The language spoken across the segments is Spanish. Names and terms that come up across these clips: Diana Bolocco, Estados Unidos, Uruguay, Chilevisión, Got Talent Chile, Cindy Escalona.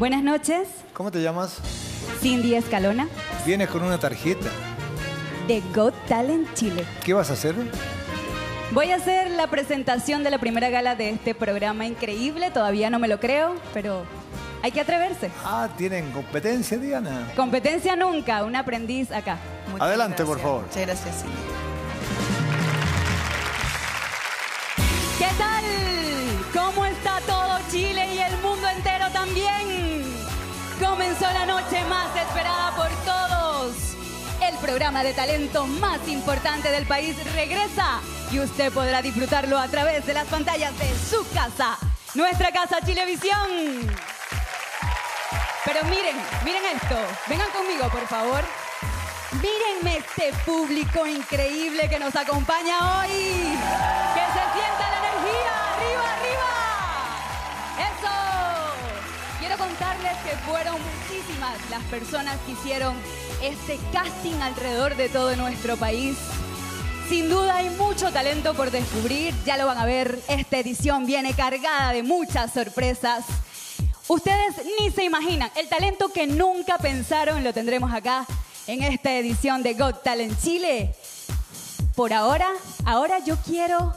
Buenas noches. ¿Cómo te llamas? Cindy Escalona. Vienes con una tarjeta de Got Talent Chile. ¿Qué vas a hacer? Voy a hacer la presentación de la primera gala de este programa increíble. Todavía no me lo creo, pero hay que atreverse. Ah, ¿tienen competencia, Diana? Competencia nunca, un aprendiz acá. Muchas Adelante, gracias. Por favor. Muchas gracias, Cindy. ¿Qué tal? ¿Cómo está todo Chile y el mundo entero también? Comenzó la noche más esperada por todos. El programa de talento más importante del país regresa y usted podrá disfrutarlo a través de las pantallas de su casa, nuestra casa Chilevisión. Pero miren, miren esto. Vengan conmigo, por favor. Mírenme este público increíble que nos acompaña hoy. Que se sienta la energía. ¡Arriba, arriba! ¡Eso! Quiero contarles que fueron muchísimas las personas que hicieron este casting alrededor de todo nuestro país. Sin duda hay mucho talento por descubrir. Ya lo van a ver. Esta edición viene cargada de muchas sorpresas. Ustedes ni se imaginan. El talento que nunca pensaron lo tendremos acá en esta edición de Got Talent Chile. Por ahora yo quiero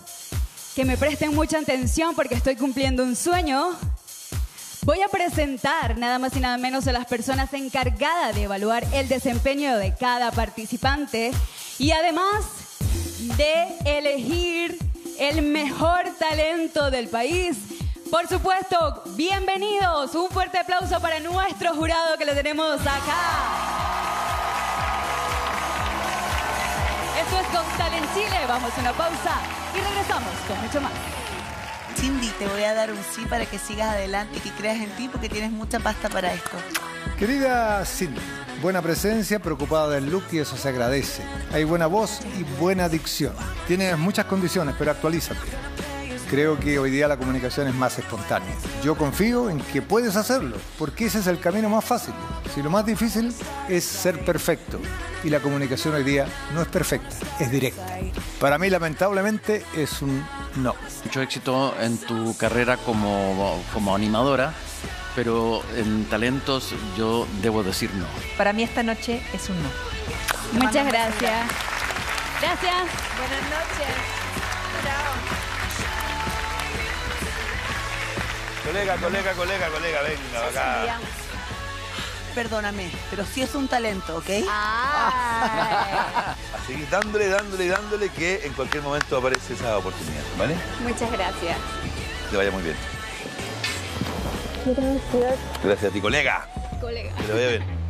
que me presten mucha atención porque estoy cumpliendo un sueño. Voy a presentar nada más y nada menos a las personas encargadas de evaluar el desempeño de cada participante y además de elegir el mejor talento del país. Por supuesto, bienvenidos. Un fuerte aplauso para nuestro jurado que lo tenemos acá. Esto es Got Talent Chile. Vamos a una pausa y regresamos con mucho más. Cindy, te voy a dar un sí para que sigas adelante y que creas en ti porque tienes mucha pasta para esto. Querida Cindy, buena presencia, preocupada del look y eso se agradece. Hay buena voz y buena dicción. Tienes muchas condiciones, pero actualízate. Creo que hoy día la comunicación es más espontánea. Yo confío en que puedes hacerlo, porque ese es el camino más fácil. Si lo más difícil es ser perfecto. Y la comunicación hoy día no es perfecta, es directa. Para mí, lamentablemente, es un no. Mucho éxito en tu carrera como animadora, pero en talentos yo debo decir no. Para mí esta noche es un no. Muchas gracias. Gracias. Buenas noches. Colega, venga acá. Perdóname, pero sí es un talento, ¿ok? Así que dándole, que en cualquier momento aparece esa oportunidad, ¿vale? Muchas gracias. Que te vaya muy bien. Gracias a ti, colega. Te lo voy a ver.